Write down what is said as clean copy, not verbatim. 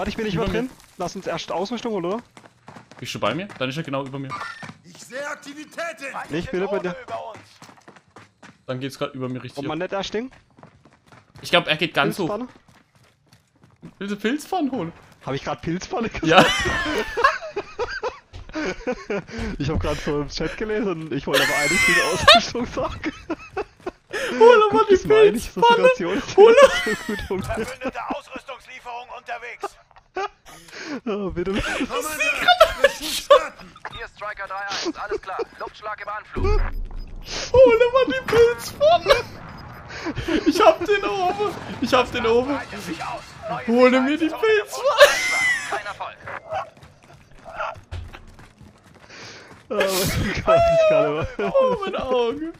Warte, ich bin nicht über drin. Lass uns erst Ausrüstung, oder? Bist du bei mir? Dann ist er genau über mir. Ich sehe Aktivitäten! Nicht bitte bei dir. Dann geht's gerade über mir richtig. Ob man nicht erst Ding? Ich glaube, er geht ganz hoch. Willst du Pilzpfannen holen? Habe ich gerade Pilzpfanne gesagt? Ja. Ich habe gerade so im Chat gelesen und ich wollte aber eigentlich die Ausrüstung sagen. Hol mal die Pilzpfanne! Hol mal! Verbündete Ausrüstungslieferung unterwegs! Oh, bitte. Ich bin gerade hier ist Striker 3-1, alles klar. Luftschlag im Anflug. Hol mal die Pilzpfanne! Ich hab den oben! Ich hab den oben! Hole mir die Pilzpfanne! Kein Erfolg! Oh mein Gott, oh mein Auge!